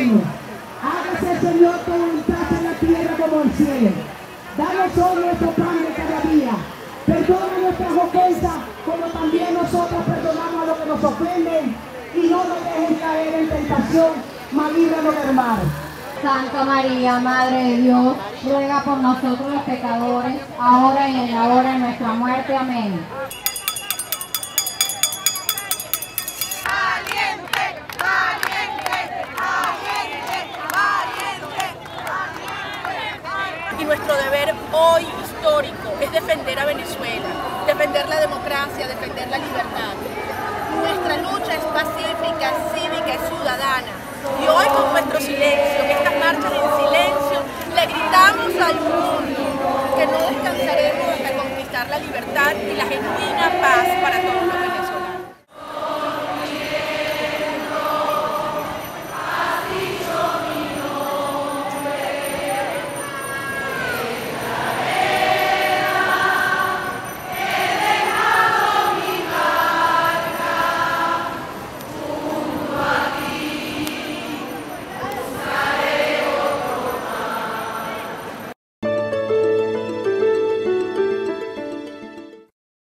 reino. Hágase, Señor, tu voluntad en la tierra como en el cielo. Danos hoy nuestro pan de cada día. Perdona nuestras ofensas como también nosotros perdonamos a los que nos ofenden. Y no nos dejes caer en tentación, mas líbranos del mal. Santa María, Madre de Dios, ruega por nosotros los pecadores, ahora y en la hora de nuestra muerte. Amén.